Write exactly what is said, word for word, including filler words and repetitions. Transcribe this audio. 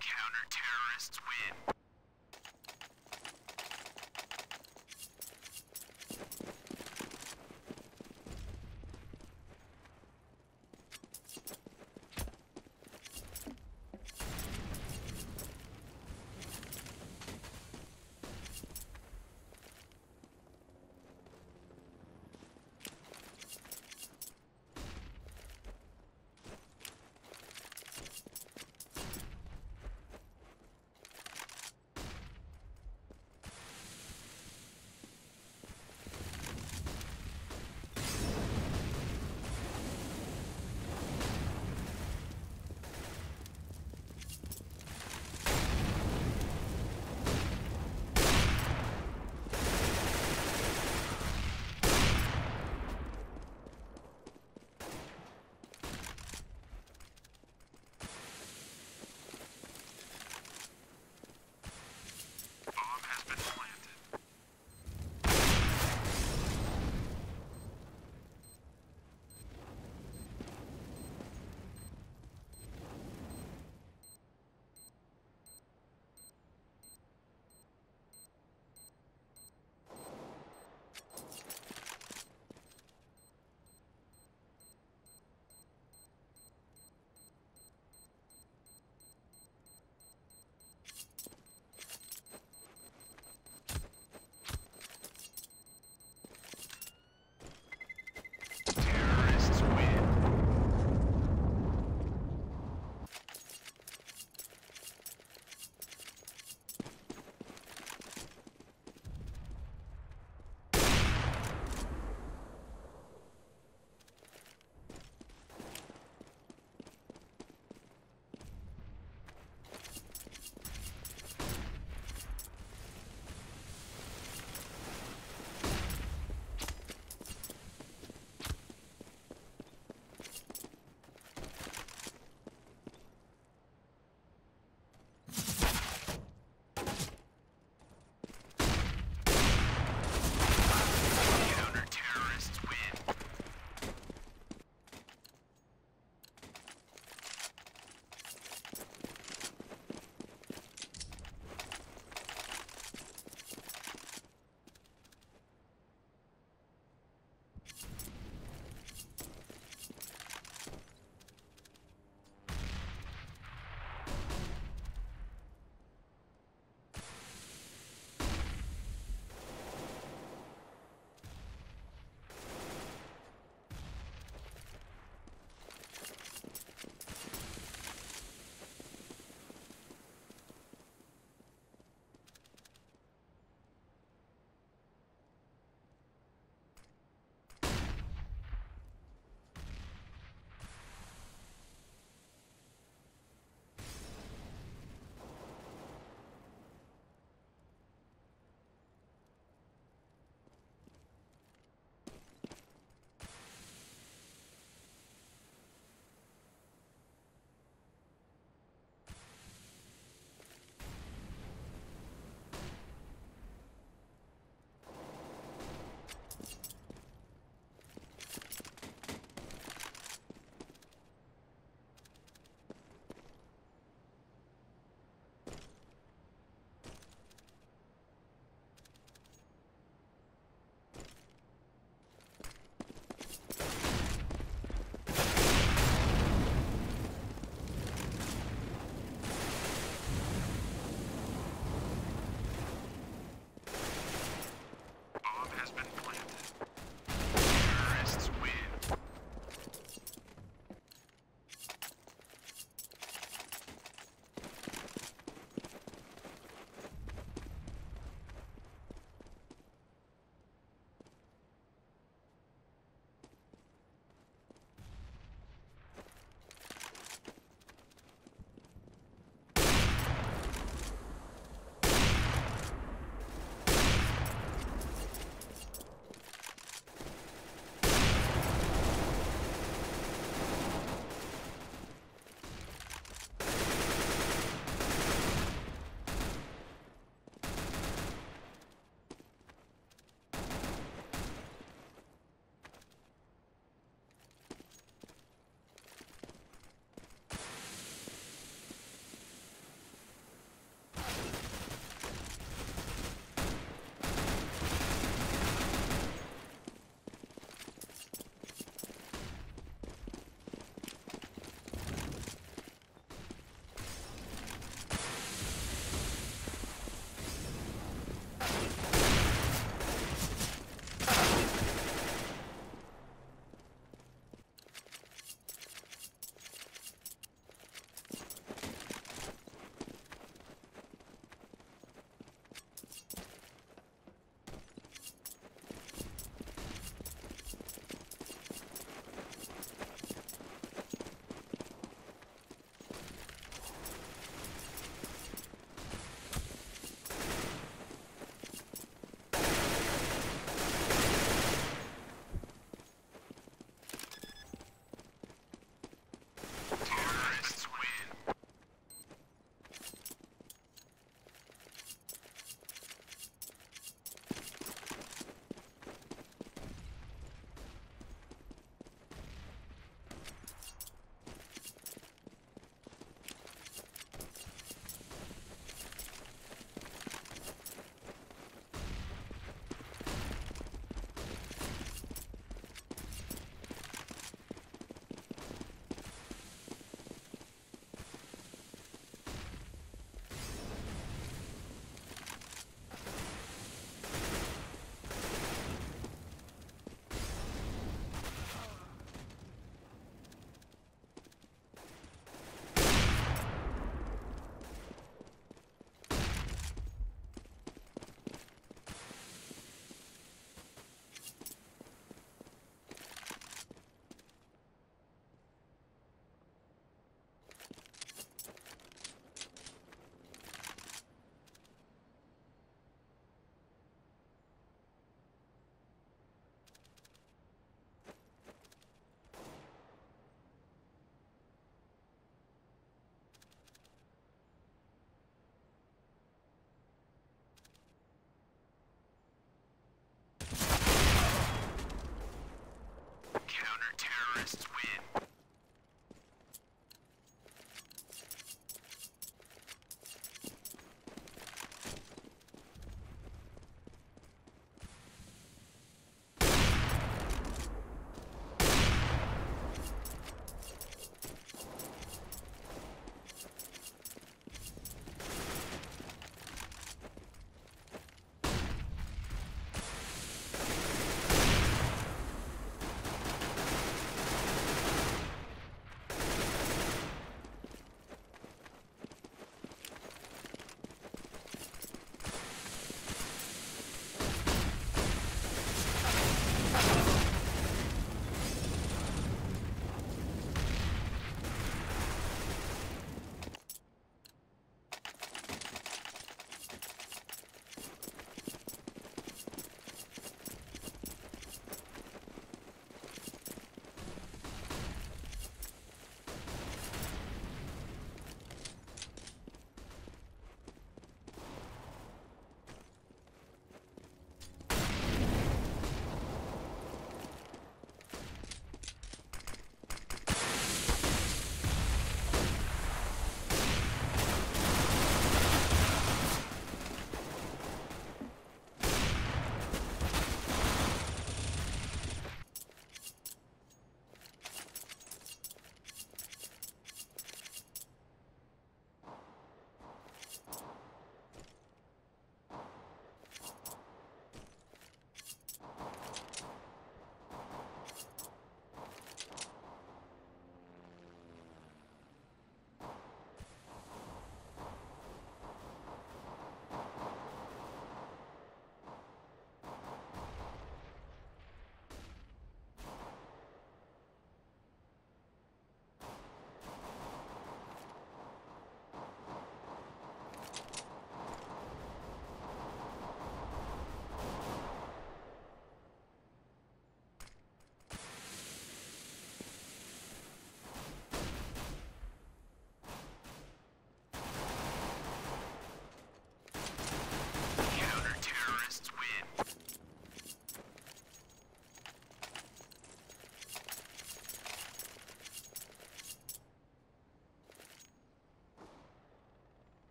Counter-terrorists win. Has been planted. Terrorists win.